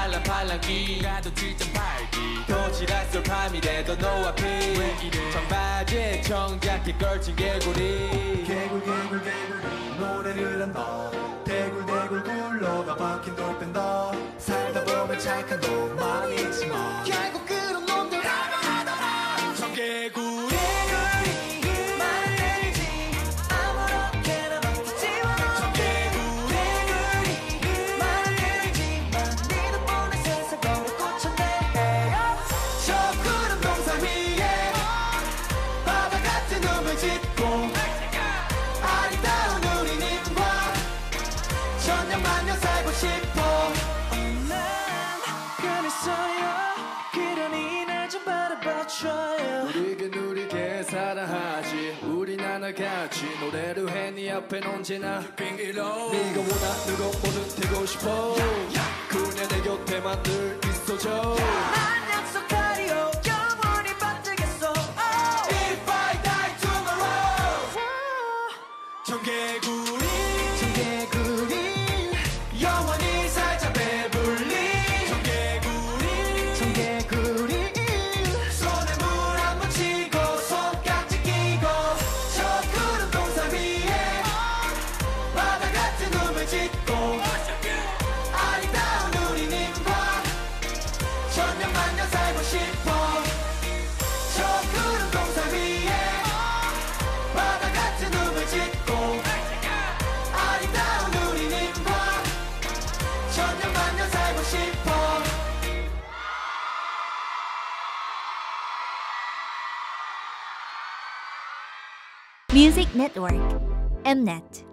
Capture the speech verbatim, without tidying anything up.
팔랑팔랑기 가도 칠점팔기 도시락 속 밤이 돼도 노아피 청바지에 청자켓 걸친 개구리 개굴 개굴 개굴 노래를 한다 대굴 대굴 굴러가 박힌 돌뺀다 살다 보면 착한 놈만 있지만 결국 그런 놈들 하나하더라 저 개구리 같이 노래를 해 네 앞엔 언제나 빙기로 네가 원하 누구보든 되고 싶어 yeah, yeah. 그냥 내 곁에만 늘 있어줘 yeah. 난 약속하리요 영원히 받들겠어 oh. If I die tomorrow yeah. 청개구리 청개구리 영원히 살자 배불리 청개구리 청개구리 손에 물 한번 치고 손깍지 끼고 짓고 아리따운 우리 님과 천년만년 살고 싶어 저 푸른 공사 위에 바다 같은 춤을 짓고 아리따운 우리 님과 천년만년 살고 싶어 뮤직 네트워크 엠넷